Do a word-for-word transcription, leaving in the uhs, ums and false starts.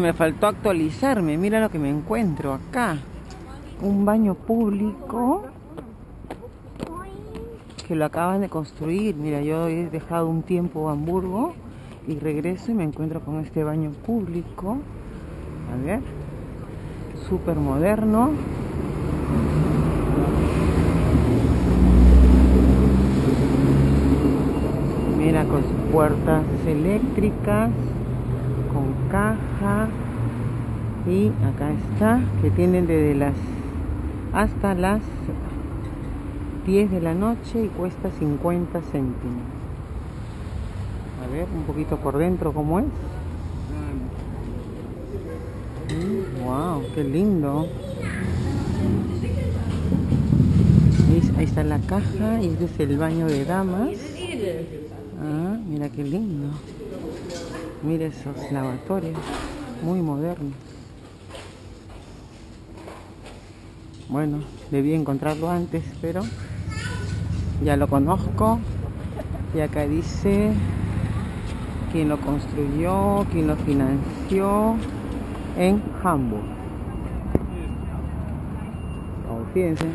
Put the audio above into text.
Me faltó actualizarme, mira lo que me encuentro acá. Un baño público que lo acaban de construir. Mira, yo he dejado un tiempo a Hamburgo y regreso y me encuentro con este baño público. A ver, súper moderno. Mira, con sus puertas eléctricas, con caja, y acá está, que tienen desde las hasta las diez de la noche y cuesta cincuenta céntimos. A ver un poquito por dentro cómo es. Mm, wow, qué lindo. ¿Ves? Ahí está la caja y este es el baño de damas. Ah, mira qué lindo. Mira esos lavatorios, muy modernos. Bueno, debí encontrarlo antes, pero ya lo conozco. Y acá dice quién lo construyó, quién lo financió en Hamburgo. Oh, fíjense.